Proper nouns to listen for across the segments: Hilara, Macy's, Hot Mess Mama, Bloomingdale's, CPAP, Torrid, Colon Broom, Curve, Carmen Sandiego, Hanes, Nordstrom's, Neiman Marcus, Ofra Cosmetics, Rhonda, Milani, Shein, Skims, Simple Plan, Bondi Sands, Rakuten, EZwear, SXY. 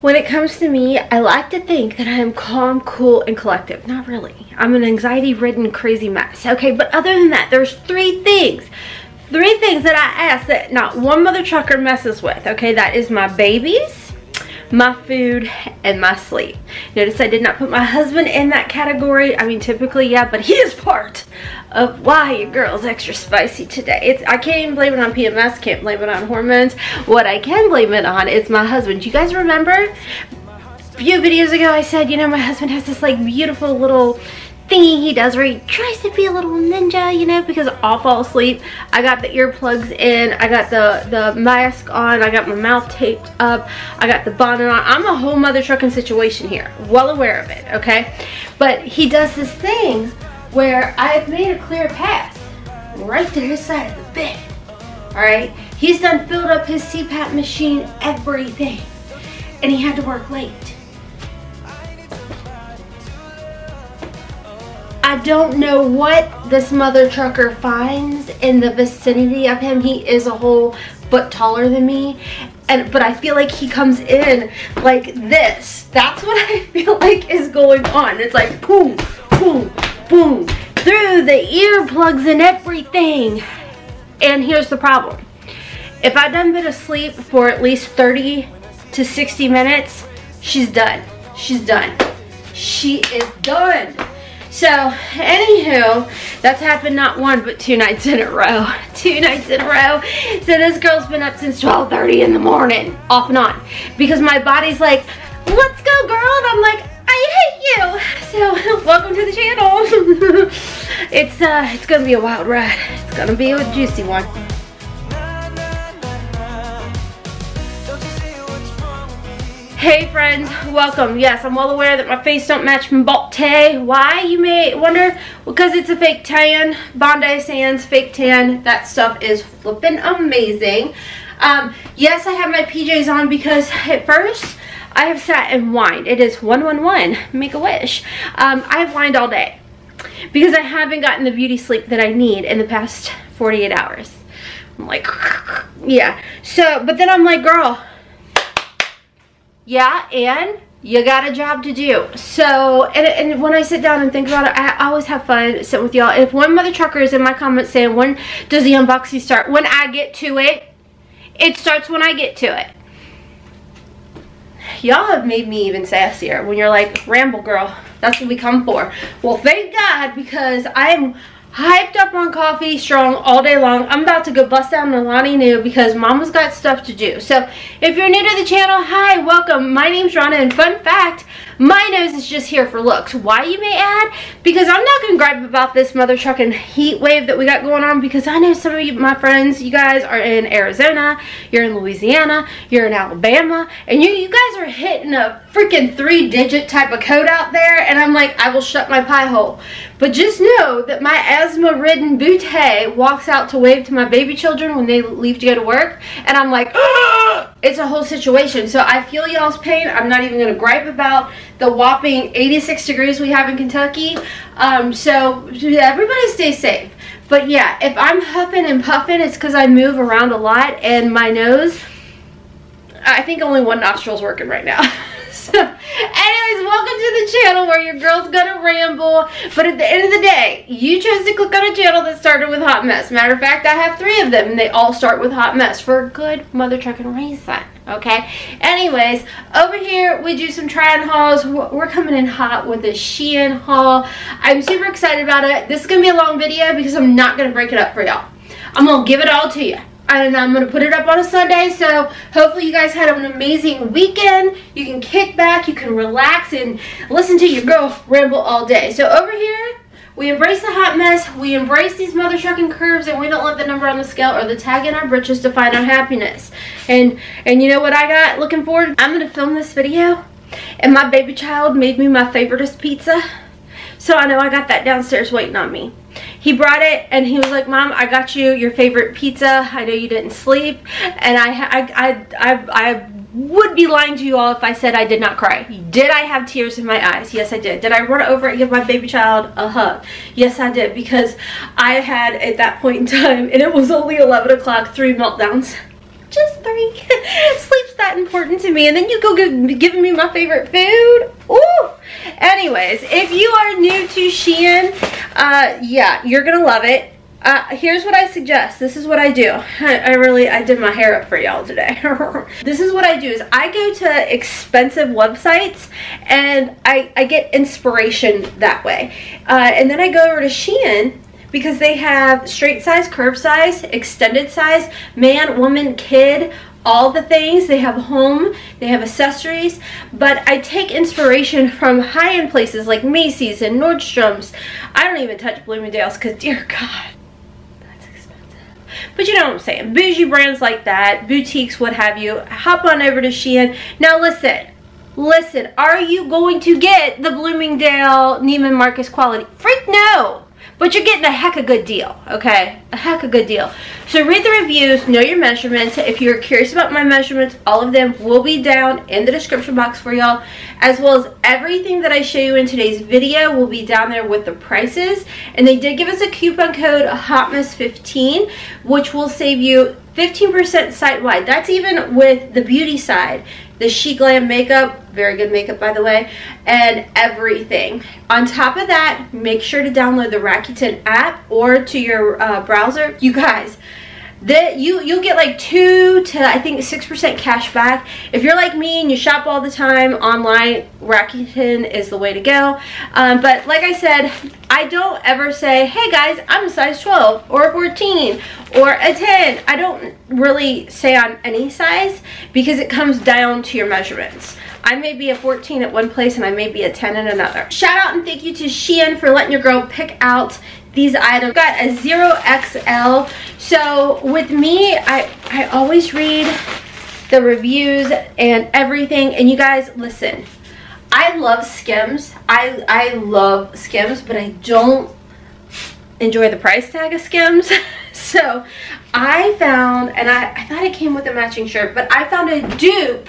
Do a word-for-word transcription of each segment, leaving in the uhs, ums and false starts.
When it comes to me, I like to think that I am calm, cool, and collected. Not really. I'm an anxiety-ridden, crazy mess. Okay, but other than that, there's three things. Three things that I ask that not one mother trucker messes with. Okay, that is my babies, my food, and my sleep. Notice I did not put my husband in that category. I mean, typically, yeah, but he is part of why your girl's extra spicy today. It's I can't even blame it on P M S, can't blame it on hormones. What I can blame it on is my husband. You guys remember a few videos ago I said, you know, my husband has this like beautiful little thingy he does where he tries to be a little ninja, you know, because I'll fall asleep. I got the earplugs in, I got the, the mask on, I got my mouth taped up, I got the bonnet on. I'm a whole mother trucking situation here, well aware of it, okay? But he does this thing where I've made a clear path right to his side of the bed, all right? He's done filled up his C PAP machine, everything, and he had to work late. I don't know what this mother trucker finds in the vicinity of him. He is a whole foot taller than me, and but I feel like he comes in like this. That's what I feel like is going on. It's like boom, boom, boom, through the earplugs and everything. And here's the problem. If I done been asleep for at least thirty to sixty minutes, she's done. She's done. She is done. So, anywho, that's happened not one, but two nights in a row. Two nights in a row. So this girl's been up since twelve thirty in the morning, off and on. Because my body's like, let's go, girl. And I'm like, I hate you. So, welcome to the channel. It's, uh, it's going to be a wild ride. It's going to be a juicy one. Hey friends, welcome. Yes, I'm well aware that my face don't match my Mbalte. Why, you may wonder? Because it's a fake tan. Bondi Sands, fake tan. That stuff is flippin' amazing. Um, yes, I have my P Js on because at first I have sat and whined. It is one one one, make a wish. Um, I have whined all day because I haven't gotten the beauty sleep that I need in the past forty-eight hours. I'm like, yeah. So, but then I'm like, girl, yeah, and you got a job to do. So, and, and when I sit down and think about it, I always have fun sitting with y'all. If one mother trucker is in my comments saying, when does the unboxing start? When I get to it, it starts when I get to it. Y'all have made me even sassier when you're like, ramble girl, that's what we come for. Well, thank God, because I am hyped up on coffee, strong all day long. I'm about to go bust down Milani New because mama's got stuff to do. So if you're new to the channel, hi, welcome. My name's Rhonda, and fun fact, my nose is just here for looks. Why, you may add? Because I'm not gonna gripe about this mother trucking heat wave that we got going on, because I know some of you, my friends, you guys are in Arizona, you're in Louisiana, you're in Alabama, and you you guys are hitting a freaking three digit type of code out there, and I'm like, I will shut my pie hole. But just know that my asthma-ridden bootay walks out to wave to my baby children when they leave to go to work, and I'm like, ah! It's a whole situation. So I feel y'all's pain. I'm not even gonna gripe about the whopping eighty-six degrees we have in Kentucky. Um, so everybody stay safe. But yeah, if I'm huffing and puffing, it's because I move around a lot, and my nose, I think only one nostril's working right now. So, anyways, welcome to the channel where your girl's gonna ramble, but at the end of the day, you chose to click on a channel that started with hot mess. Matter of fact, I have three of them, and they all start with hot mess for a good mother trucking reason. Okay, anyways, over here we do some try and hauls. We're coming in hot with a Shein haul. I'm super excited about it. This is gonna be a long video because I'm not gonna break it up for y'all. I'm gonna give it all to you, and I'm gonna put it up on a Sunday. So hopefully you guys had an amazing weekend. You can kick back, you can relax, and listen to your girl ramble all day. So over here, we embrace the hot mess, we embrace these mother trucking curves, and we don't let the number on the scale or the tag in our britches define our happiness. And and you know what I got looking forward? I'm gonna film this video, and my baby child made me my favoriteest pizza. So I know I got that downstairs waiting on me. He brought it, and he was like, Mom, I got you your favorite pizza. I know you didn't sleep. And I, I, I, I, I would be lying to you all if I said I did not cry. Did I have tears in my eyes? Yes, I did. Did I run over and give my baby child a hug? Yes, I did, because I had, at that point in time, and it was only eleven o'clock, three meltdowns. just three. Sleep's that important to me. And then you go give, giving me my favorite food. Ooh. Anyways, if you are new to Shein, uh, yeah, you're going to love it. Uh, here's what I suggest. This is what I do. I, I really, I did my hair up for y'all today. This is what I do is I go to expensive websites and I, I get inspiration that way. Uh, and then I go over to Shein because they have straight size, curve size, extended size, man, woman, kid, all the things. They have home, they have accessories, but I take inspiration from high-end places like Macy's and Nordstrom's. I don't even touch Bloomingdale's because dear God. But you know what I'm saying. Bougie brands like that, boutiques, what have you. Hop on over to Shein. Now listen, listen, are you going to get the Bloomingdale Neiman Marcus quality? Freak no! But you're getting a heck of a good deal, okay? A heck of a good deal. So read the reviews, know your measurements. If you're curious about my measurements, all of them will be down in the description box for y'all. As well as everything that I show you in today's video will be down there with the prices. And they did give us a coupon code, hot miss fifteen, which will save you fifteen percent site-wide. That's even with the beauty side. The She Glam makeup, very good makeup by the way, and everything. On top of that, make sure to download the Rakuten app or to your uh, browser. You guys, the, you, you'll get like two to I think six percent cash back. If you're like me and you shop all the time online, Rakuten is the way to go. Um, but like I said, I don't ever say, hey guys, I'm a size twelve or a fourteen or a ten. I don't really say on any size because it comes down to your measurements. I may be a fourteen at one place and I may be a ten at another. Shout out and thank you to Shein for letting your girl pick out these items. Got a zero X L. So with me, I, I always read the reviews and everything. And you guys, listen. I love Skims. I, I love Skims, but I don't enjoy the price tag of Skims. So I found, and I, I thought it came with a matching shirt, but I found a dupe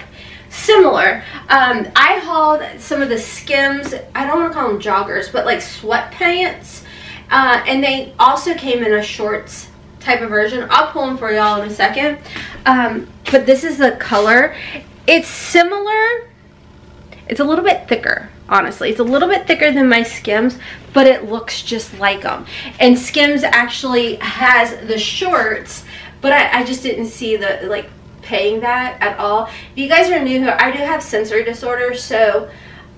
similar. Um, I hauled some of the Skims, I don't want to call them joggers, but like sweatpants. Uh, and they also came in a shorts type of version. I'll pull them for y'all in a second. Um, but this is the color. It's similar. It's a little bit thicker, honestly. It's a little bit thicker than my Skims, but it looks just like them. And Skims actually has the shorts, but I, I just didn't see the like paying that at all. If you guys are new here, I do have sensory disorder, so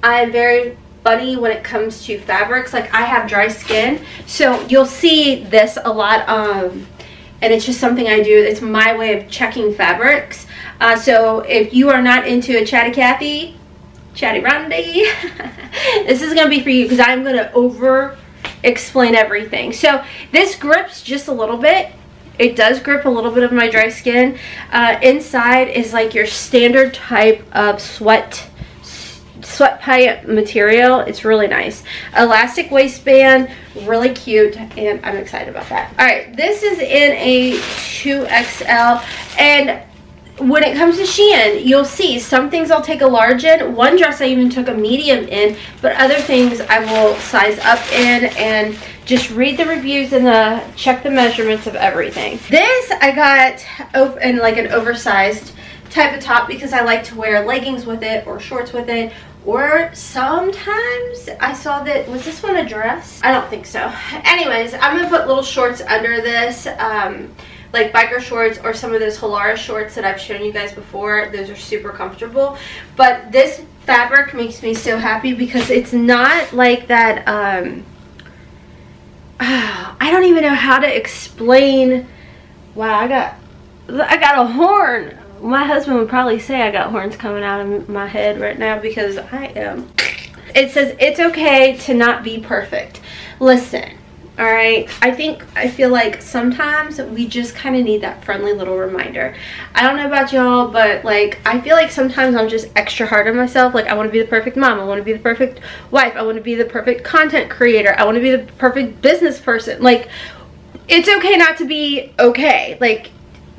I'm very funny when it comes to fabrics. Like I have dry skin, so you'll see this a lot, um, and it's just something I do. It's my way of checking fabrics. Uh, so if you are not into a chatty Cathy, Chatty Rhonda, this is going to be for you because I'm going to over explain everything. So this grips just a little bit. It does grip a little bit of my dry skin. Uh, inside is like your standard type of sweat sweat pant material. It's really nice. Elastic waistband, really cute, and I'm excited about that. All right, this is in a two X L, and when it comes to Shein, you'll see some things I'll take a large in. One dress I even took a medium in, but other things I will size up in, and just read the reviews and the check the measurements of everything. This I got open like an oversized type of top because I like to wear leggings with it or shorts with it, or sometimes I saw that, was this one a dress? I don't think so. Anyways, I'm gonna put little shorts under this. Um, like biker shorts or some of those Hilara shorts that I've shown you guys before. Those are super comfortable. But this fabric makes me so happy because it's not like that, um, oh, I don't even know how to explain. Wow, I got, I got a horn. My husband would probably say I got horns coming out of my head right now because I am. It says, it's okay to not be perfect. Listen. All right, I think, I feel like sometimes we just kind of need that friendly little reminder. I don't know about y'all, but like, I feel like sometimes I'm just extra hard on myself. Like, I want to be the perfect mom. I want to be the perfect wife. I want to be the perfect content creator. I want to be the perfect business person. Like, it's okay not to be okay. Like,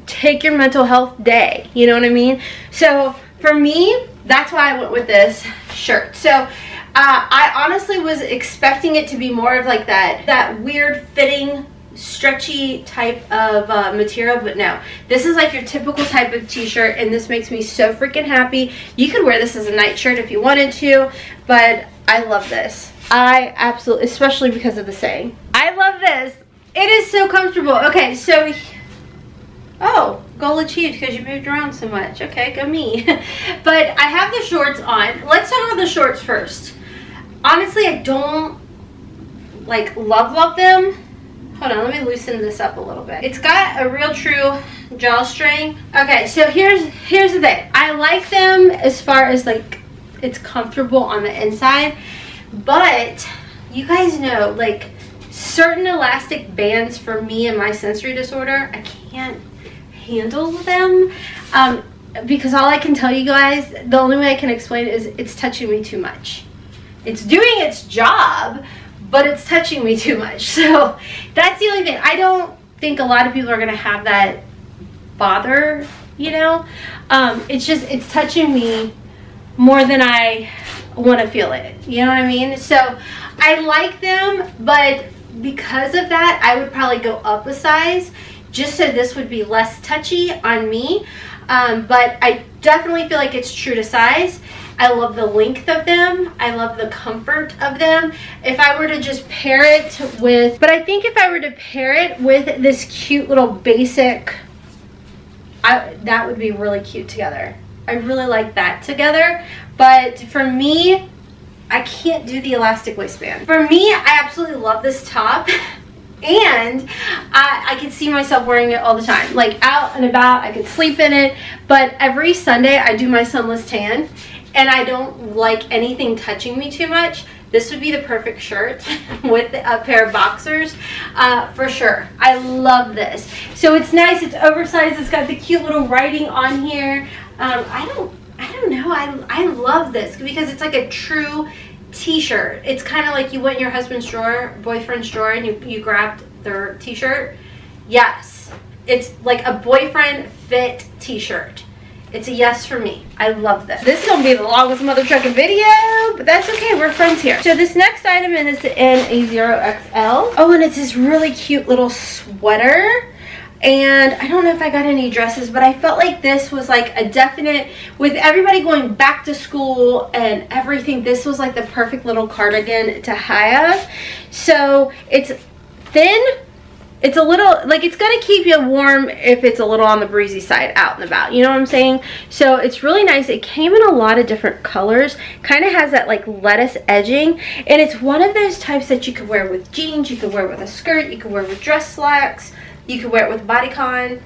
take your mental health day. You know what I mean? So, for me, that's why I went with this shirt. So, Uh, I honestly was expecting it to be more of like that that weird fitting stretchy type of uh, material, but no, this is like your typical type of t-shirt, and this makes me so freaking happy. You could wear this as a nightshirt if you wanted to, but I love this. I absolutely, especially because of the saying. I love this. It is so comfortable. Okay, so, oh, goal achieved because you moved around so much. Okay, go me. But I have the shorts on. Let's talk about the shorts first. Honestly, I don't like love love them. Hold on, let me loosen this up a little bit. It's got a real true drawstring. Okay, so here's here's the thing. I like them as far as like it's comfortable on the inside, but you guys know like certain elastic bands for me and my sensory disorder, I can't handle them. Um, because all I can tell you guys, the only way I can explain it is it's touching me too much. It's doing its job, but it's touching me too much. So that's the only thing. I don't think a lot of people are gonna have that bother, you know? Um, it's just, it's touching me more than I wanna feel it. You know what I mean? So I like them, but because of that, I would probably go up a size just so this would be less touchy on me. Um, but I definitely feel like it's true to size. I love the length of them. I love the comfort of them. If I were to just pair it with, but I think if I were to pair it with this cute little basic, I, that would be really cute together. I really like that together. But for me, I can't do the elastic waistband. For me, I absolutely love this top. And I, I could see myself wearing it all the time. Like out and about, I could sleep in it. But every Sunday, I do my sunless tan. And I don't like anything touching me too much. This would be the perfect shirt with a pair of boxers, uh, for sure. I love this. So it's nice, it's oversized, it's got the cute little writing on here. Um, I don't, I don't know, I, I love this because it's like a true t-shirt. It's kind of like you went in your husband's drawer, boyfriend's drawer, and you, you grabbed their t-shirt. Yes, it's like a boyfriend fit t-shirt. It's a yes for me. I love this. This is gonna be the longest mother trucking video, but that's okay, we're friends here. So this next item is in a zero X L. Oh, and it's this really cute little sweater. And I don't know if I got any dresses, but I felt like this was like a definite, with everybody going back to school and everything, this was like the perfect little cardigan to have. So it's thin. It's a little, like it's gonna keep you warm if it's a little on the breezy side out and about, you know what I'm saying? So it's really nice. It came in a lot of different colors, kind of has that like lettuce edging, and it's one of those types that you could wear with jeans, you could wear with a skirt, you could wear with dress slacks, you could wear it with bodycon.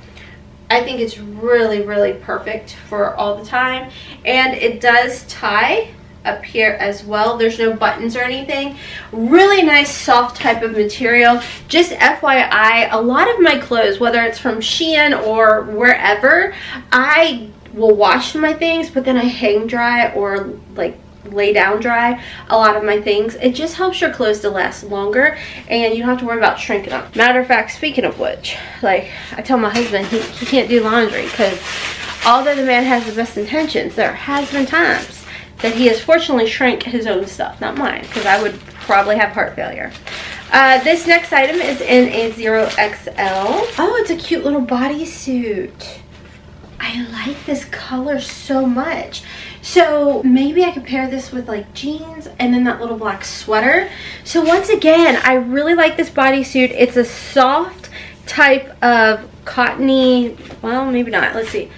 I think it's really, really perfect for all the time. And it does tie up here as well. There's no buttons or anything. Really nice soft type of material. Just F Y I, a lot of my clothes, whether it's from Shein or wherever, I will wash my things, but then I hang dry or like lay down dry a lot of my things. It just helps your clothes to last longer, and you don't have to worry about shrinking them. Matter of fact, speaking of which, like I tell my husband he, he can't do laundry because although the man has the best intentions, there has been times that he has fortunately shrank his own stuff, not mine, because I would probably have heart failure. Uh, this next item is in a zero X L. Oh, it's a cute little bodysuit. I like this color so much. So maybe I could pair this with like jeans and then that little black sweater. So once again, I really like this bodysuit. It's a soft type of cottony, well, maybe not, let's see.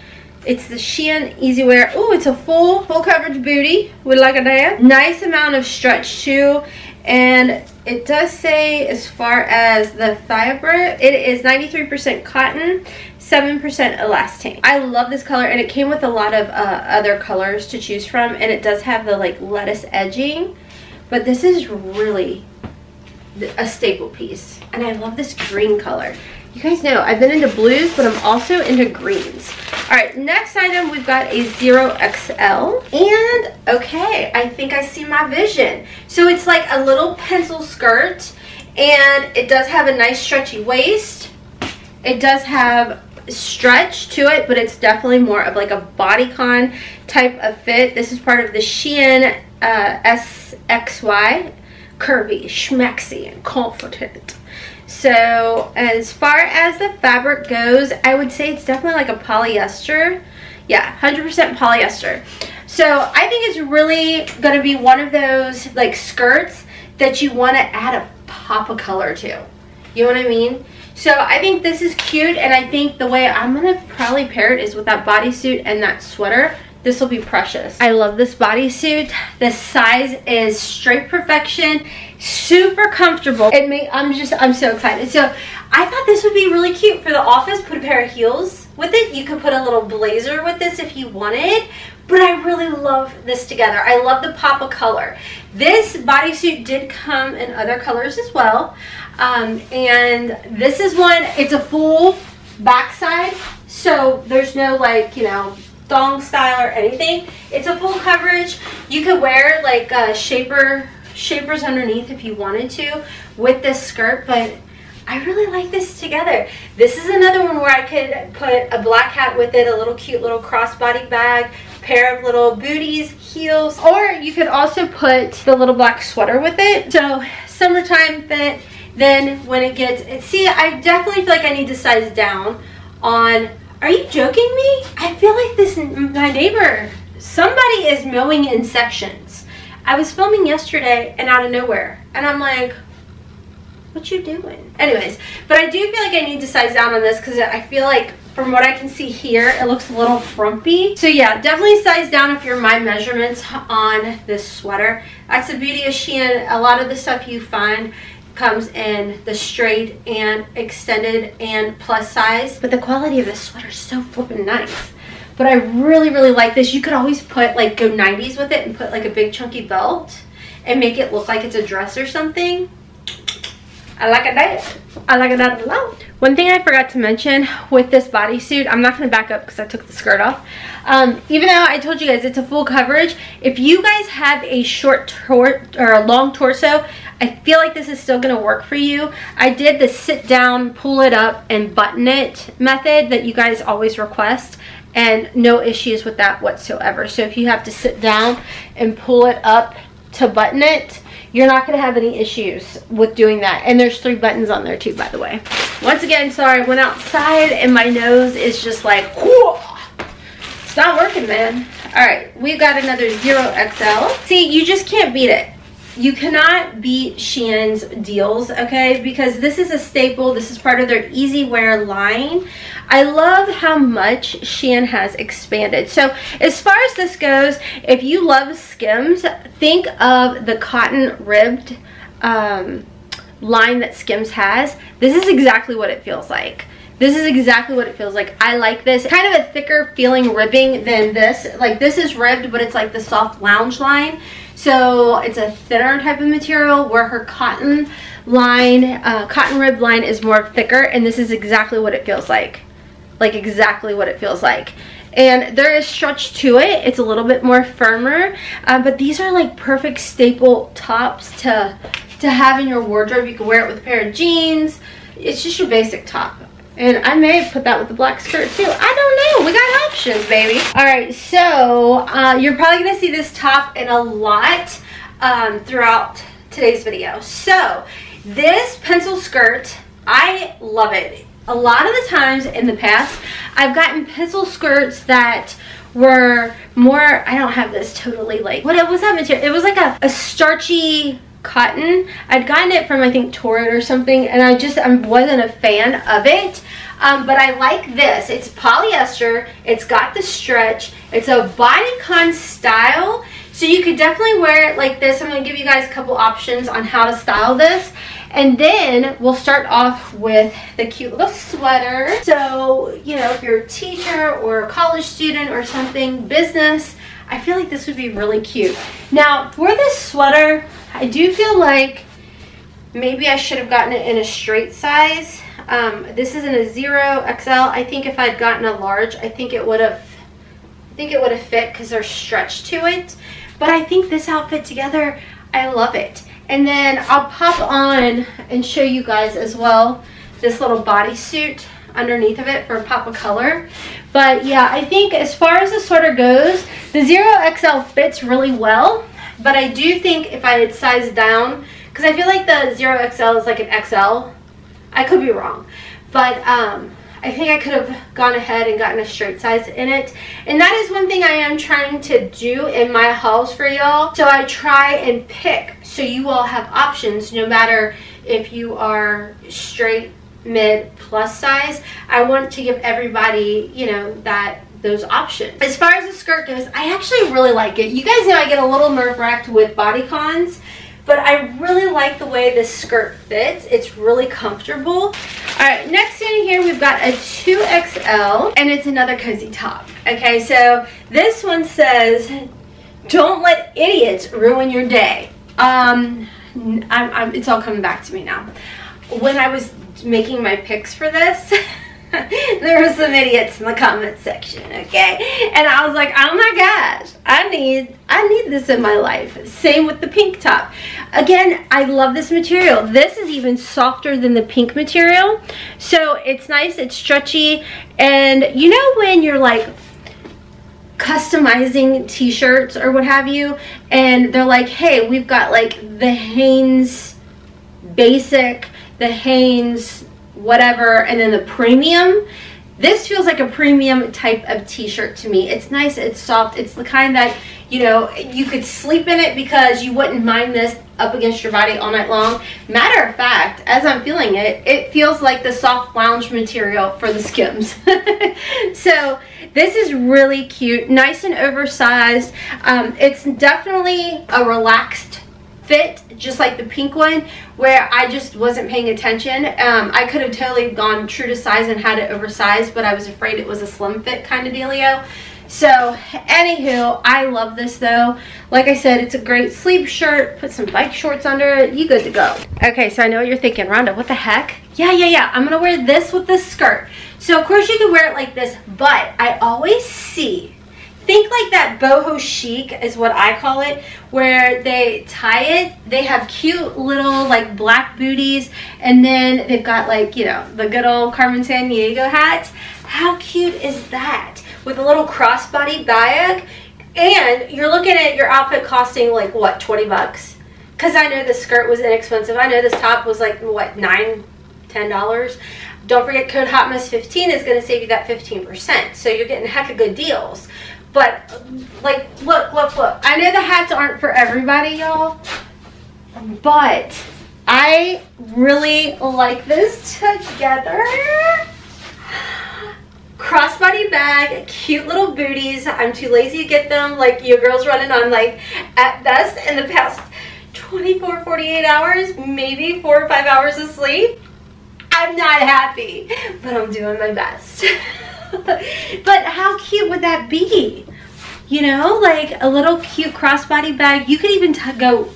It's the Shein Easy Wear. Oh, it's a full full coverage booty with like a dad. Nice amount of stretch too. And it does say as far as the fiber, it is ninety-three percent cotton, seven percent elastane. I love this color, and it came with a lot of uh, other colors to choose from, and it does have the like lettuce edging, but this is really a staple piece. And I love this green color. You guys know I've been into blues, but I'm also into greens. All right, next item, we've got a zero X L. And okay, I think I see my vision. So it's like a little pencil skirt, and it does have a nice stretchy waist. It does have stretch to it, but it's definitely more of like a bodycon type of fit. This is part of the Shein uh, S X Y, curvy, schmaxy, and confident. So as far as the fabric goes, I would say it's definitely like a polyester. Yeah, one hundred percent polyester. So I think it's really going to be one of those like skirts that you want to add a pop of color to. You know what I mean? So I think this is cute, and I think the way I'm going to probably pair it is with that bodysuit and that sweater. This will be precious. I love this bodysuit. The size is straight perfection. Super comfortable. It may, I'm just, I'm so excited. So I thought this would be really cute for the office. Put a pair of heels with it. You could put a little blazer with this if you wanted. But I really love this together. I love the pop of color. This bodysuit did come in other colors as well. Um, and this is one, it's a full backside. So there's no like, you know, thong style or anything. It's a full coverage. You could wear like uh, shaper shapers underneath if you wanted to with this skirt, but I really like this together. This is another one where I could put a black hat with it, a little cute little crossbody bag, pair of little booties, heels, or you could also put the little black sweater with it. So summertime fit. Then when it gets, see, I definitely feel like I need to size down on. Are you joking me? I feel like this, my neighbor, somebody is mowing in sections. I was filming yesterday and out of nowhere, and I'm like, what you doing? Anyways, but I do feel like I need to size down on this because I feel like from what I can see here, it looks a little frumpy. So yeah, definitely size down if you're my measurements on this sweater. That's the beauty of Shein. A lot of the stuff you find comes in the straight and extended and plus size, but the quality of this sweater is so flippin' nice. But I really really like this. You could always put like go nineties with it and put like a big chunky belt and make it look like it's a dress or something. I like it that. I like it that a lot. One thing I forgot to mention with this bodysuit, I'm not going to back up because I took the skirt off. Um, even though I told you guys it's a full coverage, if you guys have a short tor or a long torso, I feel like this is still going to work for you. I did the sit down, pull it up, and button it method that you guys always request, and no issues with that whatsoever. So if you have to sit down and pull it up to button it, you're not going to have any issues with doing that. And there's three buttons on there too, by the way. Once again, sorry, I went outside and my nose is just like, whoo! It's not working, man. All right, we've got another zero X L. See, you just can't beat it. You cannot beat Shein's deals, okay? Because this is a staple. This is part of their easy wear line. I love how much Shein has expanded. So as far as this goes, if you love Skims, think of the cotton ribbed um, line that Skims has. This is exactly what it feels like. This is exactly what it feels like. I like this. Kind of a thicker feeling ribbing than this. Like this is ribbed, but it's like the soft lounge line. So it's a thinner type of material where her cotton line, uh, cotton rib line is more thicker, and this is exactly what it feels like. Like exactly what it feels like. And there is stretch to it. It's a little bit more firmer, uh, but these are like perfect staple tops to, to have in your wardrobe. You can wear it with a pair of jeans. It's just your basic top. And I may put that with the black skirt too. I don't know. We got options, baby. All right, so uh, you're probably going to see this top in a lot um, throughout today's video. So this pencil skirt, I love it. A lot of the times in the past, I've gotten pencil skirts that were more, I don't have this totally like, what was that material? It was like a, a starchy cotton. I'd gotten it from I think Torrid or something, and I just I wasn't a fan of it, um, but I like this. It's polyester, it's got the stretch, it's a bodycon style, so you could definitely wear it like this. I'm going to give you guys a couple options on how to style this, and then we'll start off with the cute little sweater. So you know, if you're a teacher or a college student or something, business, I feel like this would be really cute. Now for this sweater, I do feel like maybe I should have gotten it in a straight size. Um, this is in a zero X L. I think if I'd gotten a large, I think it would have, I think it would have fit because there's stretch to it. But I think this outfit together, I love it. And then I'll pop on and show you guys as well this little bodysuit underneath of it for a pop of color. But yeah, I think as far as the sweater goes, the zero X L fits really well. But I do think if I had sized down, because I feel like the zero X L is like an X L, I could be wrong, but um I think I could have gone ahead and gotten a straight size in it. And that is one thing I am trying to do in my hauls for y'all. So I try and pick so you all have options, no matter if you are straight, mid, plus size. I want to give everybody, you know, that those options. As far as the skirt goes, I actually really like it. You guys know I get a little nerve-wracked with bodycons, but I really like the way this skirt fits. It's really comfortable. Alright, next in here we've got a two X L, and it's another cozy top. Okay, so this one says, don't let idiots ruin your day. Um, I'm, I'm, it's all coming back to me now. When I was making my picks for this, there were some idiots in the comment section, okay? And I was like, oh my gosh, I need, I need this in my life. Same with the pink top. Again, I love this material. This is even softer than the pink material. So it's nice, it's stretchy. And you know when you're like customizing t-shirts or what have you, and they're like, hey, we've got like the Hanes Basic, the Hanes whatever, and then the premium. This feels like a premium type of t-shirt to me. It's nice, it's soft, it's the kind that, you know, you could sleep in it because you wouldn't mind this up against your body all night long. Matter of fact, as I'm feeling it, it feels like the soft lounge material for the Skims. So this is really cute, nice and oversized. Um, it's definitely a relaxed fit, just like the pink one, where I just wasn't paying attention. Um, I could have totally gone true to size and had it oversized, but I was afraid it was a slim fit kind of dealio. So, anywho, I love this though. Like I said, it's a great sleep shirt. Put some bike shorts under it. You good to go. Okay, so I know what you're thinking, Rhonda, what the heck? Yeah, yeah, yeah. I'm gonna wear this with this skirt. So, of course, you can wear it like this, but I always see, think like that boho chic is what I call it, where they tie it, they have cute little like black booties, and then they've got like, you know, the good old Carmen Sandiego hat. How cute is that? With a little crossbody bag, and you're looking at your outfit costing like what, twenty bucks? Because I know this skirt was inexpensive. I know this top was like what, nine, ten dollars. Don't forget code hot mess fifteen is going to save you that fifteen percent, so you're getting heck of good deals. But, like, look, look, look. I know the hats aren't for everybody, y'all, but I really like this together. Crossbody bag, cute little booties. I'm too lazy to get them. Like, your girl's running on, like, at best in the past twenty-four, forty-eight hours, maybe four or five hours of sleep. I'm not happy, but I'm doing my best. But how cute would that be? You know, like a little cute crossbody bag. You could even t go,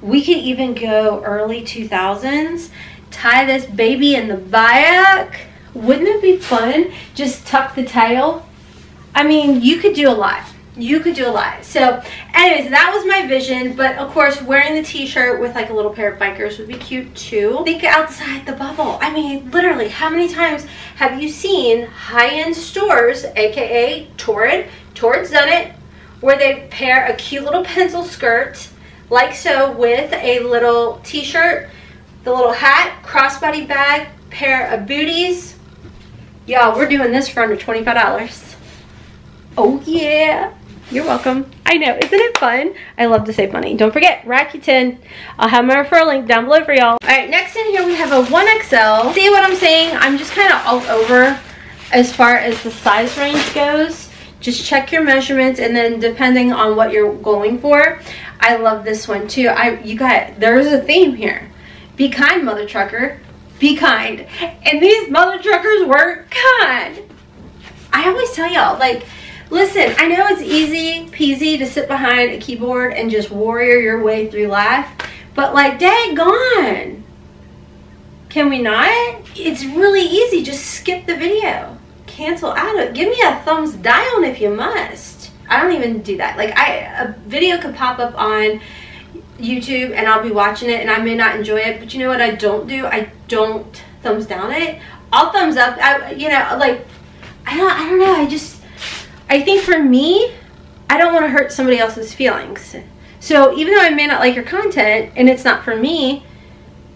we could even go early two thousands, tie this baby in the bayak. Wouldn't it be fun? Just tuck the tail. I mean, you could do a lot. You could do a lot. So anyways, that was my vision, but of course wearing the t-shirt with like a little pair of bikers would be cute too. Think outside the bubble. I mean, literally, how many times have you seen high-end stores, aka Torrid, Torrid's done it, where they pair a cute little pencil skirt like so with a little t-shirt, the little hat, crossbody bag, pair of booties. Y'all, we're doing this for under twenty-five dollars. Oh yeah. You're welcome. I know, isn't it fun? I love to save money. Don't forget, Rakuten. I'll have my referral link down below for y'all. All right, next in here we have a one X L. See what I'm saying? I'm just kind of all over as far as the size range goes. Just check your measurements, and then depending on what you're going for. I love this one too. I, you got, there's a theme here. Be kind, mother trucker. Be kind. And these mother truckers were kind. I always tell y'all, like, listen, I know it's easy peasy to sit behind a keyboard and just warrior your way through life, but like, daggone, can we not? It's really easy. Just skip the video. Cancel out of it. Give me a thumbs down if you must. I don't even do that. Like, I, a video could pop up on YouTube and I'll be watching it and I may not enjoy it, but you know what I don't do? I don't thumbs down it. I'll thumbs up. I, you know, like, I don't, I don't know. I just... I think for me, I don't want to hurt somebody else's feelings. So even though I may not like your content and it's not for me,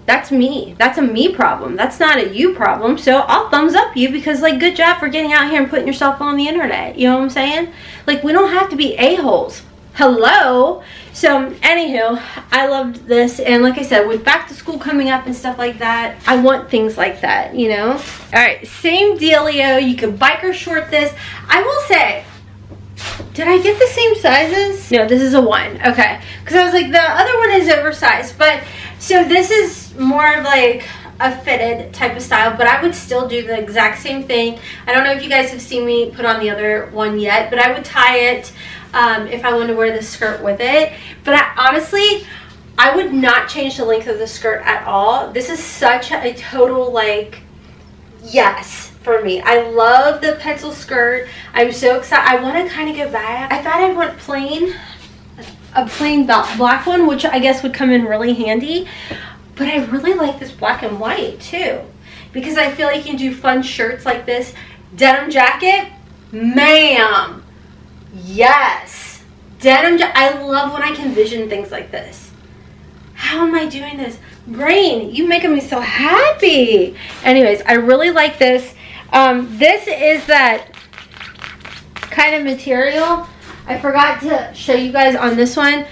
That's me. That's a me problem. That's not a you problem. So I'll thumbs up you because, like, good job for getting out here and putting yourself on the internet. You know what I'm saying? Like, we don't have to be a-holes. Hello? So, anywho, I loved this. And like I said, with back to school coming up and stuff like that, I want things like that, you know? All right, same dealio. You can bike or short this. I will say... Did I get the same sizes? No, this is a one. Okay. Because I was like, the other one is oversized. But, so this is more of like a fitted type of style. But I would still do the exact same thing. I don't know if you guys have seen me put on the other one yet. But I would tie it um, if I wanted to wear this skirt with it. But I, honestly, I would not change the length of the skirt at all. This is such a total like, yes. For me, I love the pencil skirt. I'm so excited. I want to kind of go back. I thought I'd want plain, a plain black one, which I guess would come in really handy. But I really like this black and white too, because I feel like you can do fun shirts like this. Denim jacket, ma'am. Yes, denim. Ja I love when I can vision things like this. How am I doing this? Brain, you making me so happy. Anyways, I really like this. Um, this is that kind of material. I forgot to show you guys on this one.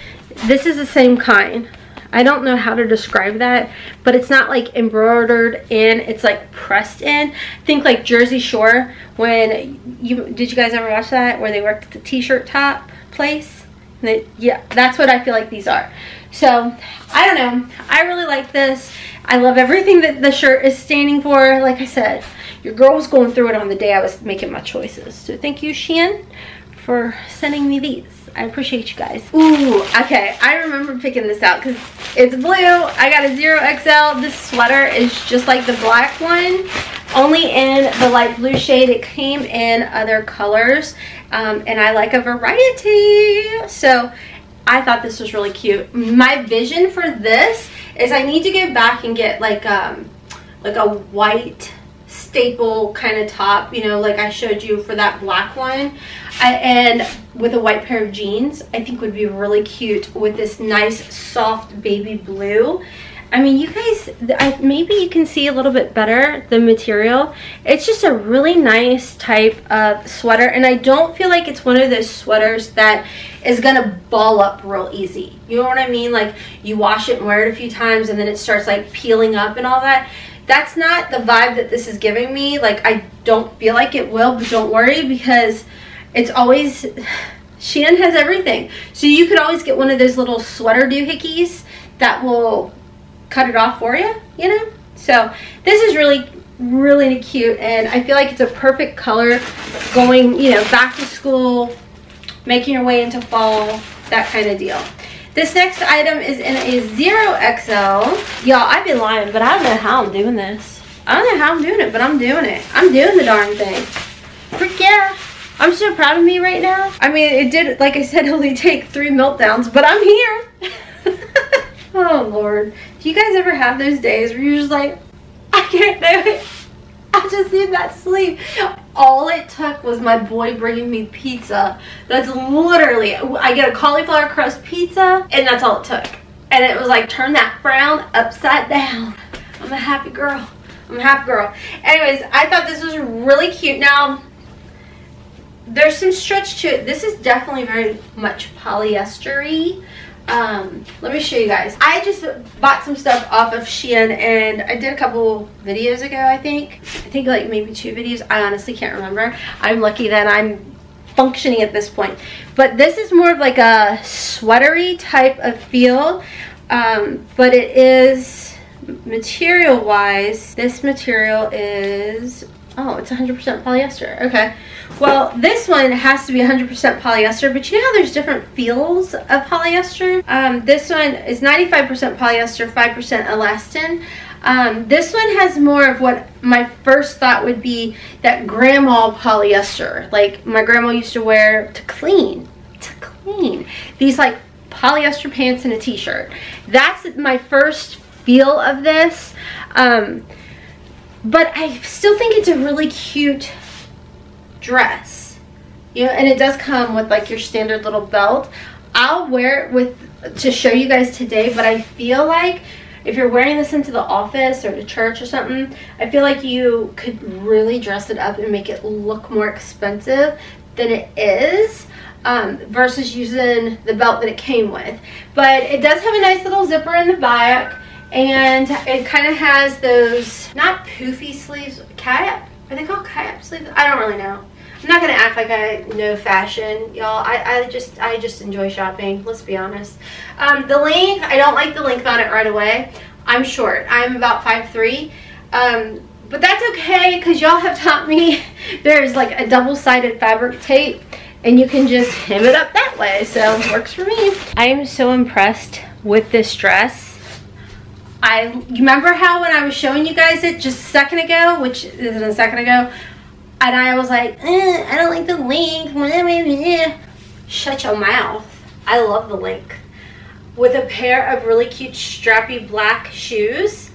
This is the same kind. I don't know how to describe that, but it's not like embroidered in, it's like pressed in. Think like Jersey Shore when you, did you guys ever watch that? Where they worked at the t-shirt top place? And they, yeah, that's what I feel like these are. So, I don't know. I really like this. I love everything that the shirt is standing for. Like I said, your girl was going through it on the day I was making my choices. So thank you, Shein, for sending me these. I appreciate you guys. Ooh, okay. I remember picking this out because it's blue. I got a zero X L. This sweater is just like the black one, only in the light blue shade. It came in other colors, um, and I like a variety. So I thought this was really cute. My vision for this is I need to go back and get like, um, like a white... staple kind of top, you know, like I showed you for that black one, I, and with a white pair of jeans, I think would be really cute with this nice soft baby blue. I mean, you guys, I, maybe you can see a little bit better the material. It's just a really nice type of sweater, and I don't feel like it's one of those sweaters that is gonna ball up real easy. You know what I mean? Like you wash it and wear it a few times and then it starts like peeling up and all that. That's not the vibe that this is giving me. Like, I don't feel like it will, but don't worry because it's always, Shein has everything. So you could always get one of those little sweater doohickeys that will cut it off for you, you know? So this is really, really cute. And I feel like it's a perfect color going, you know, back to school, making your way into fall, that kind of deal. This next item is in a zero X L. Y'all, I'd be lying, but I don't know how I'm doing this. I don't know how I'm doing it, but I'm doing it. I'm doing the darn thing. Frick yeah. I'm so proud of me right now. I mean, it did, like I said, only take three meltdowns, but I'm here. Oh, Lord. Do you guys ever have those days where you're just like, I can't do it. I just need that sleep. All it took was my boy bringing me pizza. That's literally, I get a cauliflower crust pizza, and that's all it took. And it was like, turn that frown upside down. I'm a happy girl. I'm a happy girl. Anyways, I thought this was really cute. Now, there's some stretch to it. This is definitely very much polyester-y. Um, let me show you guys. I just bought some stuff off of Shein, and I did a couple videos ago, I think. I think like maybe two videos. I honestly can't remember. I'm lucky that I'm functioning at this point. But this is more of like a sweatery type of feel, um, but it is material-wise. This material is... Oh, it's one hundred percent polyester. Okay. Well, this one has to be one hundred percent polyester, but you know how there's different feels of polyester? Um, this one is ninety-five percent polyester, five percent elastin. Um, this one has more of what my first thought would be that grandma polyester. Like my grandma used to wear to clean, to clean. These like polyester pants and a t-shirt. That's my first feel of this. Um... But I still think it's a really cute dress, you know, and it does come with like your standard little belt. I'll wear it with to show you guys today, but I feel like if you're wearing this into the office or to church or something, I feel like you could really dress it up and make it look more expensive than it is, um, versus using the belt that it came with. But it does have a nice little zipper in the back, and it kind of has those, not poofy sleeves, tie-up, are they called tie-up sleeves? I don't really know. I'm not gonna act like I know fashion, y'all. I, I just I just enjoy shopping, let's be honest. Um, the length, I don't like the length on it right away. I'm short, I'm about five three, um, but that's okay, because y'all have taught me there's like a double-sided fabric tape and you can just hem it up that way, so it works for me. I am so impressed with this dress. I remember how when I was showing you guys it just a second ago, which isn't a second ago, and I was like, eh, I don't like the link. Shut your mouth. I love the link. With a pair of really cute strappy black shoes.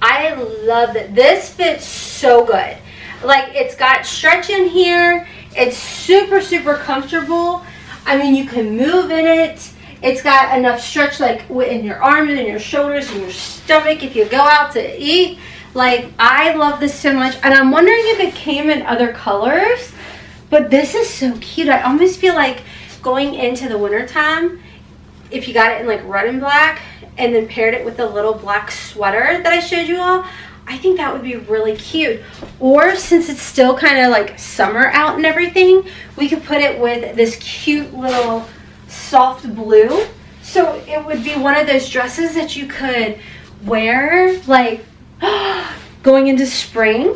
I love it. This fits so good. Like, it's got stretch in here. It's super, super comfortable. I mean, you can move in it. It's got enough stretch, like, in your arms and your shoulders and your stomach if you go out to eat. Like, I love this so much, and I'm wondering if it came in other colors, but this is so cute. I almost feel like going into the winter time, if you got it in like red and black and then paired it with the little black sweater that I showed you all, I think that would be really cute. Or since it's still kind of like summer out and everything, we could put it with this cute little soft blue, so it would be one of those dresses that you could wear like going into spring.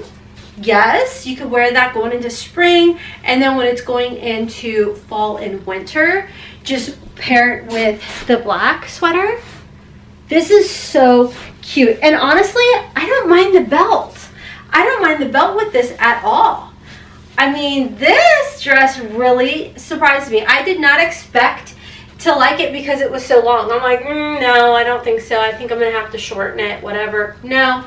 Yes, you could wear that going into spring, and then when it's going into fall and winter, just pair it with the black sweater. This is so cute, and honestly, I don't mind the belt. I don't mind the belt with this at all. I mean, this dress really surprised me. I did not expect to like it because it was so long. I'm like, mm, no, I don't think so. I think I'm gonna have to shorten it, whatever. No,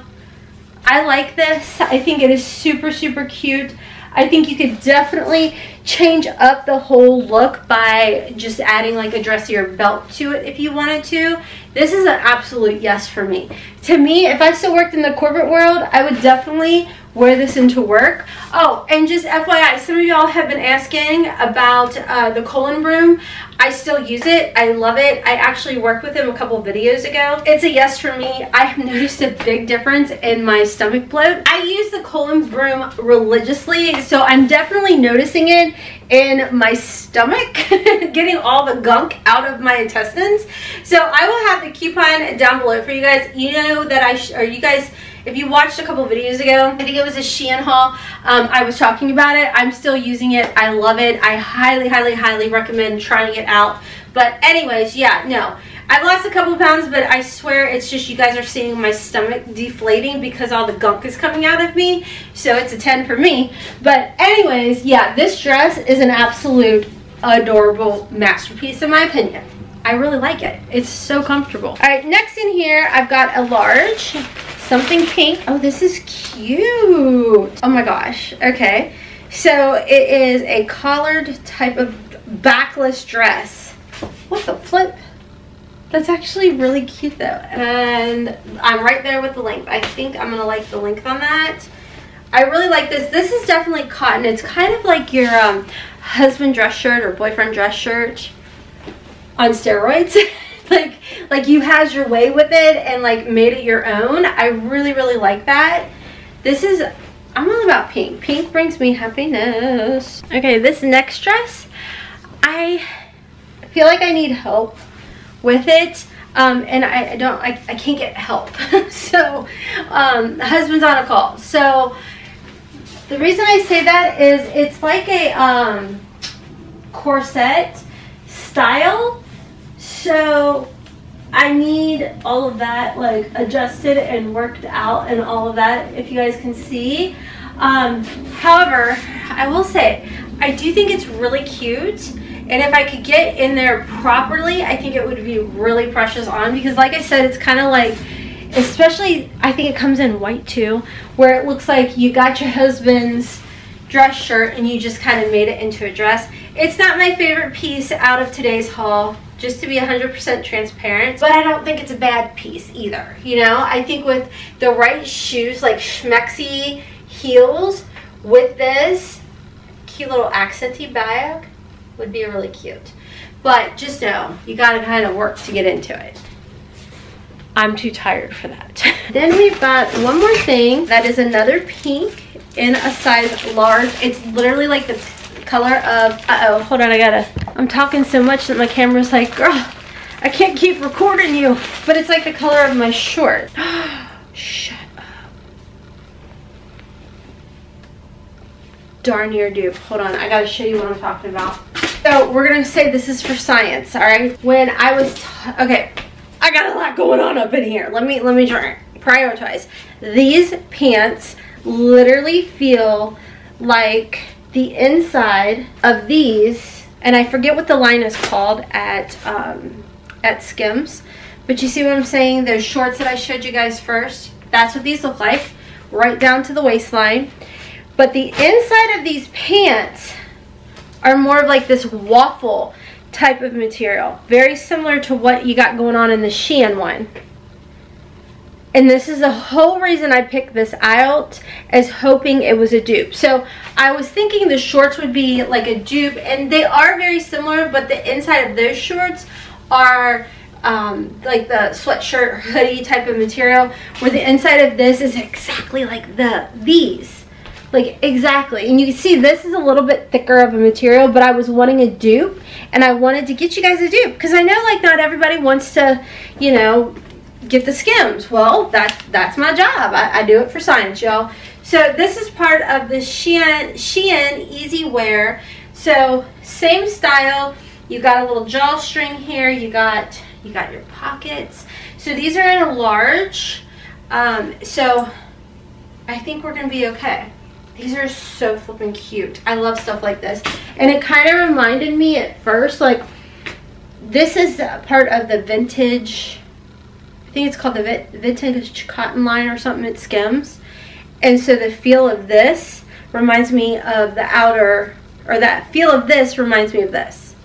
I like this. I think it is super, super cute. I think you could definitely change up the whole look by just adding like a dressier belt to it if you wanted to. This is an absolute yes for me. To me, if I still worked in the corporate world, I would definitely wear this into work. Oh, and just F Y I, some of y'all have been asking about uh, the Colon Broom. I still use it. I love it. I actually worked with him a couple videos ago. It's a yes for me. I have noticed a big difference in my stomach bloat. I use the Colon Broom religiously, so I'm definitely noticing it in my stomach, getting all the gunk out of my intestines. So I will have the coupon down below for you guys. You know that I, sh or you guys, if you watched a couple videos ago, I think it was a Shein haul, um, I was talking about it. I'm still using it. I love it. I highly, highly, highly recommend trying it out. But anyways, yeah, no. I've lost a couple pounds, but I swear it's just you guys are seeing my stomach deflating because all the gunk is coming out of me. So it's a ten for me. But anyways, yeah, this dress is an absolute adorable masterpiece in my opinion. I really like it. It's so comfortable. All right, next in here, I've got a large. Something pink. Oh, this is cute. Oh my gosh. Okay. So it is a collared type of backless dress. What the flip? That's actually really cute though. And I'm right there with the length. I think I'm going to like the length on that. I really like this. This is definitely cotton. It's kind of like your um, husband dress shirt or boyfriend dress shirt on steroids. Like, like you had your way with it and like made it your own. I really, really like that. This is, I'm all about pink. Pink brings me happiness. Okay, this next dress, I feel like I need help with it. Um, and I, I don't, I, I can't get help. So, um, husband's on a call. So the reason I say that is it's like a um, corset style. So I need all of that like adjusted and worked out and all of that, if you guys can see. Um, however, I will say, I do think it's really cute. And if I could get in there properly, I think it would be really precious on, because like I said, it's kind of like, especially, I think it comes in white too, where it looks like you got your husband's dress shirt and you just kind of made it into a dress. It's not my favorite piece out of today's haul. just to be one hundred percent transparent. But I don't think it's a bad piece either, you know? I think with the right shoes, like schmexy heels, with this cute little accenty bag would be really cute. But just know, you gotta kind of work to get into it. I'm too tired for that. Then we've got one more thing that is another pink in a size large. It's literally like the color of, uh-oh, hold on, I gotta, I'm talking so much that my camera's like, girl, I can't keep recording you. But it's like the color of my short. Shut up. Darn near dupe. Hold on, I gotta show you what I'm talking about. So we're gonna say this is for science, all right? When I was, t okay, I got a lot going on up in here. Let me, let me prioritize. These pants literally feel like the inside of these, and I forget what the line is called at, um, at Skims, but you see what I'm saying? Those shorts that I showed you guys first, that's what these look like, right down to the waistline. But the inside of these pants are more of like this waffle type of material, very similar to what you got going on in the Shein one. And this is the whole reason I picked this out, as hoping it was a dupe. So I was thinking the shorts would be like a dupe, and they are very similar, but the inside of those shorts are um, like the sweatshirt hoodie type of material, where the inside of this is exactly like the these. Like exactly, and you can see this is a little bit thicker of a material, but I was wanting a dupe, and I wanted to get you guys a dupe, because I know like not everybody wants to, you know, get the Skims. Well, that's that's my job. I, I do it for science, y'all. So this is part of the Shein Shein Easy Wear. So same style. You got a little drawstring here. You got you got your pockets. So these are in a large. Um, so I think we're gonna be okay. These are so flipping cute. I love stuff like this. And it kind of reminded me at first, like, this is part of the vintage, I think it's called the vintage cotton line or something at Skims. And so the feel of this reminds me of the outer, or that feel of this reminds me of this.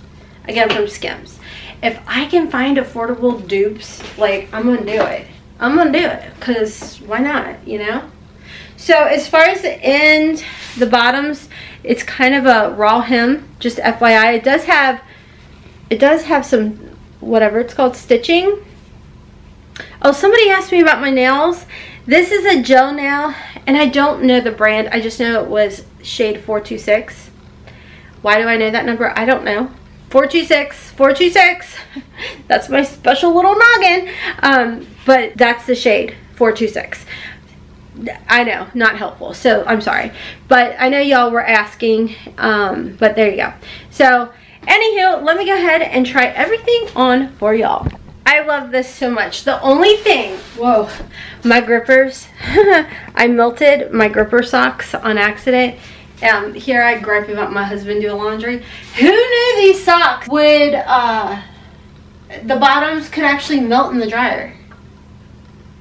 Again, from Skims. If I can find affordable dupes, like, I'm gonna do it. I'm gonna do it, because why not, you know? So as far as the end, the bottoms, it's kind of a raw hem, just F Y I. It does have, it does have some, whatever it's called, stitching. Oh, somebody asked me about my nails. This is a gel nail, and I don't know the brand. I just know it was shade four two six. Why do I know that number? I don't know. four two six, four two six. That's my special little noggin. Um, but that's the shade, four two six. I know, not helpful, so I'm sorry, but I know y'all were asking, um but there you go. So anywho, let me go ahead and try everything on for y'all. I love this so much. The only thing, whoa, my grippers. I melted my gripper socks on accident. Um here I gripe about my husband doing laundry. Who knew these socks would, uh the bottoms could actually melt in the dryer?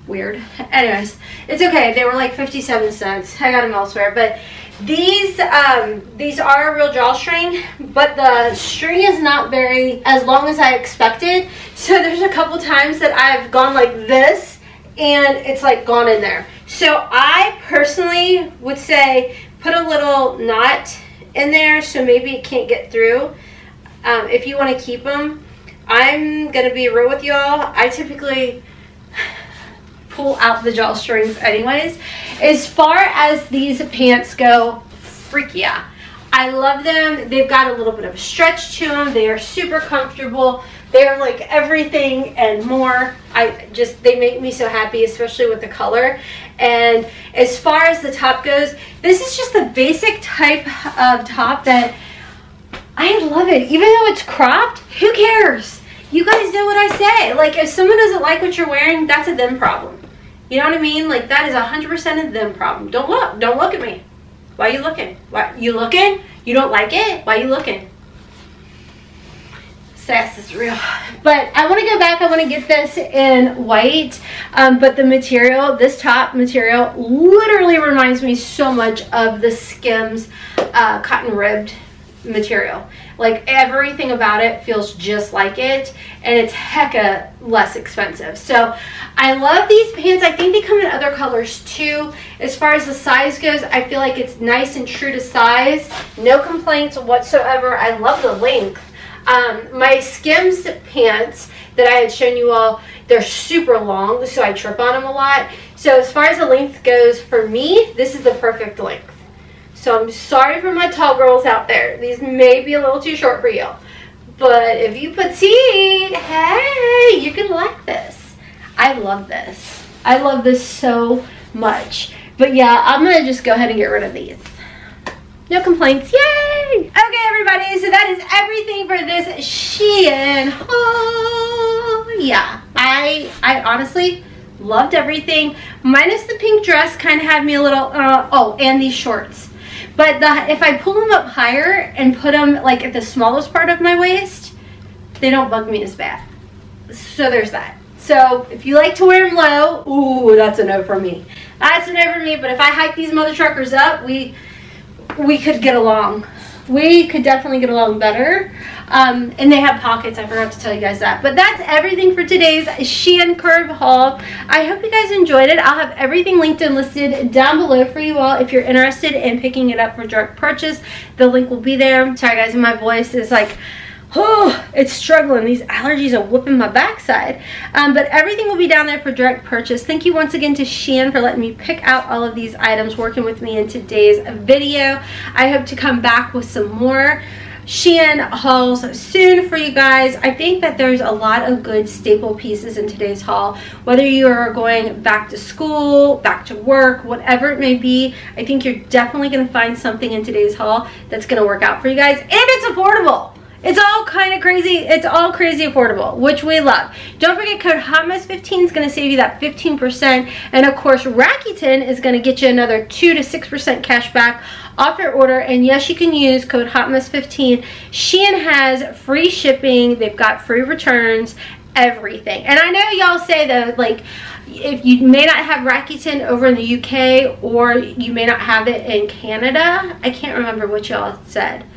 Weird. Anyways, it's okay. They were like fifty-seven cents. I got them elsewhere. But these um these are a real drawstring, but the string is not very as long as I expected. So there's a couple times that I've gone like this and it's like gone in there. So I personally would say put a little knot in there so maybe it can't get through. Um, if you want to keep them, I'm gonna be real with y'all. I typically pull out the drawstrings anyways. As far as these pants go, freak yeah. I love them. They've got a little bit of a stretch to them. They are super comfortable. They're like everything and more. I just, they make me so happy, especially with the color. And as far as the top goes, this is just the basic type of top that I love it. Even though it's cropped, who cares? You guys know what I say. Like, if someone doesn't like what you're wearing, that's a them problem. You know what I mean? Like, that is one hundred percent a them problem. Don't look. Don't look at me. Why are you looking? Why you looking? You don't like it? Why are you looking? Sass is real. But I want to go back. I want to get this in white. Um, but the material, this top material, literally reminds me so much of the Skims uh, cotton ribbed material. Like everything about it feels just like it, and it's hecka less expensive. So I love these pants. I think they come in other colors too. As far as the size goes, I feel like it's nice and true to size. No complaints whatsoever. I love the length. Um, my Skims pants that I had shown you all, they're super long, so I trip on them a lot. So as far as the length goes, for me, this is the perfect length. So I'm sorry for my tall girls out there. These may be a little too short for you. But if you petite, hey, you can like this. I love this. I love this so much. But yeah, I'm going to just go ahead and get rid of these. No complaints. Yay! Okay, everybody. So that is everything for this Shein. Oh, yeah. I, I honestly... loved everything, minus the pink dress. Kind of had me a little uh, oh, and these shorts, but the, if I pull them up higher and put them like at the smallest part of my waist, they don't bug me as bad. So there's that. So if you like to wear them low, ooh, that's a no for me. That's a no for me. But if I hike these mother truckers up, we we could get along. We could definitely get along better. Um, and they have pockets. I forgot to tell you guys that. But that's everything for today's Shein Curve haul. I hope you guys enjoyed it. I'll have everything linked and listed down below for you all if you're interested in picking it up for direct purchase. The link will be there. Sorry guys, my voice is like... oh, it's struggling. These allergies are whooping my backside. Um, but everything will be down there for direct purchase. Thank you once again to Shein for letting me pick out all of these items, working with me in today's video. I hope to come back with some more Shein hauls soon for you guys. I think that there's a lot of good staple pieces in today's haul. Whether you are going back to school, back to work, whatever it may be, I think you're definitely going to find something in today's haul that's going to work out for you guys. And it's affordable. It's all kind of crazy. It's all crazy affordable, which we love. Don't forget, code HOTMESS fifteen is going to save you that fifteen percent. And of course, Rakuten is going to get you another two to six percent cash back off your order. And yes, you can use code HOTMESS fifteen. Shein has free shipping. They've got free returns, everything. And I know y'all say though, like, if you may not have Rakuten over in the U K, or you may not have it in Canada. I can't remember what y'all said.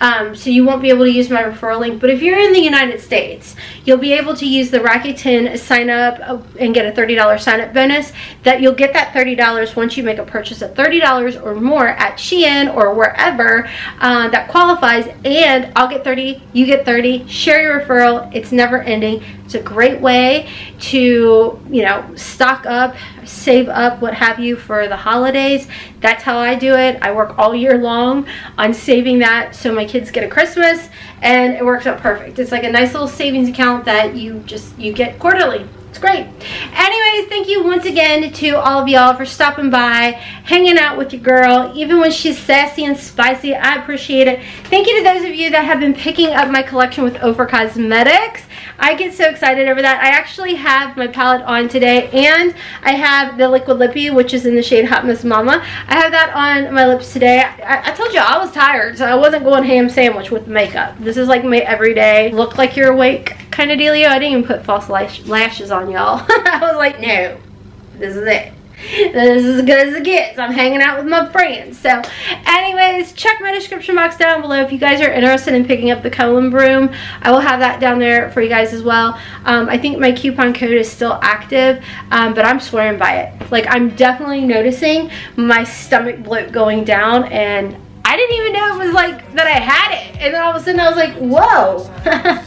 Um, so you won't be able to use my referral link. But if you're in the United States, you'll be able to use the Rakuten sign up and get a thirty dollar sign up bonus. That you'll get that thirty dollars once you make a purchase of thirty dollars or more at Shein or wherever uh, that qualifies. And I'll get thirty, you get thirty, share your referral. It's never ending. It's a great way to, you know, stock up, save up, what have you, for the holidays. That's how I do it. I work all year long on saving that so my kids get a Christmas, and it works out perfect. It's like a nice little savings account that you just, you get quarterly. It's great. Anyways, thank you once again to all of y'all for stopping by, hanging out with your girl. Even when she's sassy and spicy, I appreciate it. Thank you to those of you that have been picking up my collection with Ofra Cosmetics. I get so excited over that. I actually have my palette on today, and I have the Liquid Lippy, which is in the shade Hot Miss Mama. I have that on my lips today. I, I told you I was tired, so I wasn't going ham sandwich with makeup. This is like my everyday look like you're awake kind of dealio. I didn't even put false lash lashes on, y'all. I was like, no, this is it. This is as good as it gets. I'm hanging out with my friends. So anyways, check my description box down below if you guys are interested in picking up the Colon Broom. I will have that down there for you guys as well. Um, I think my coupon code is still active, um, but I'm swearing by it. Like, I'm definitely noticing my stomach bloat going down, and I didn't even know it was like that I had it. And then all of a sudden I was like, whoa.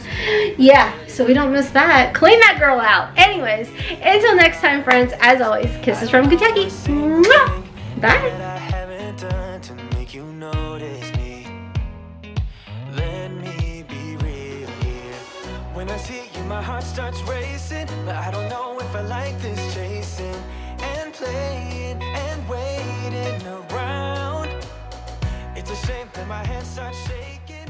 Yeah. So we don't miss that. Clean that girl out. Anyways, until next time, friends, as always, kisses from Kentucky. Mwah! Bye. When I see you, my heart starts racing, but I don't know if I like this chasing and playing and waiting around. It's a shame that my hands start shaking.